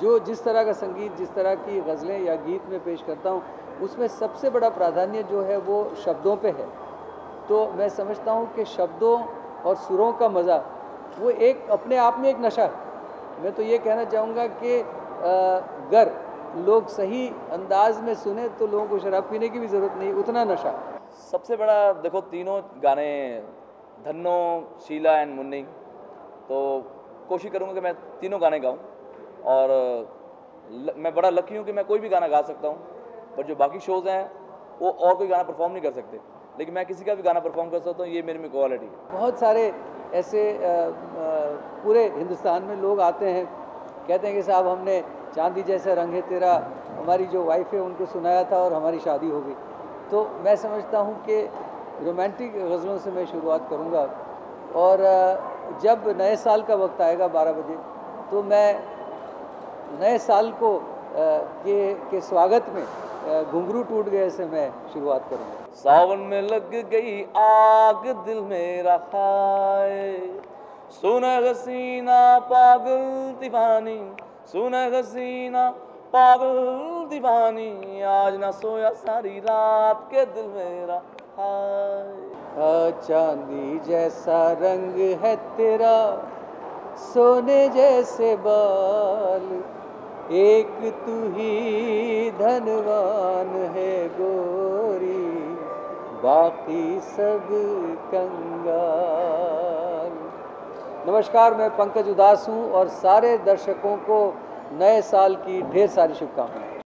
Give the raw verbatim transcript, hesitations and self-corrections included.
जो जिस तरह का संगीत, जिस तरह की गज़लें या गीत में पेश करता हूँ, उसमें सबसे बड़ा प्राधान्य जो है वो शब्दों पे है। तो मैं समझता हूँ कि शब्दों और सुरों का मज़ा वो एक अपने आप में एक नशा है। मैं तो ये कहना चाहूँगा कि अगर लोग सही अंदाज में सुने तो लोगों को शराब पीने की भी ज़रूरत नहीं, उतना नशा। सबसे बड़ा देखो तीनों गाने धन्नो, शीला एंड मुन्नी, तो कोशिश करूँगा कि मैं तीनों गाने गाऊँ। और ल, मैं बड़ा लकी हूँ कि मैं कोई भी गाना गा सकता हूँ, पर जो बाकी शोज़ हैं वो और कोई गाना परफॉर्म नहीं कर सकते, लेकिन मैं किसी का भी गाना परफॉर्म कर सकता हूँ, ये मेरे में क्वालिटी है। बहुत सारे ऐसे आ, आ, पूरे हिंदुस्तान में लोग आते हैं, कहते हैं कि साहब हमने चांदी जैसा रंग है तेरा हमारी जो वाइफ है उनको सुनाया था और हमारी शादी हो गई। तो मैं समझता हूँ कि रोमांटिक गज़लों से मैं शुरुआत करूँगा, और जब नए साल का वक्त आएगा बारह बजे तो मैं नए साल को आ, के के स्वागत में घुंघरू टूट गए से मैं शुरुआत करूँगा। सावन में लग गई आग दिल मेरा खाए, सुना हसीना पागल दीवानी, सुना हसीना पागल दीवानी, आज ना सोया सारी रात के दिल मेरा खाए। चांदी जैसा रंग है तेरा, सोने जैसे बाल, एक तू ही धनवान है गोरी, बाकी सब कंगाल। नमस्कार, मैं पंकज उदास हूँ और सारे दर्शकों को नए साल की ढेर सारी शुभकामनाएं।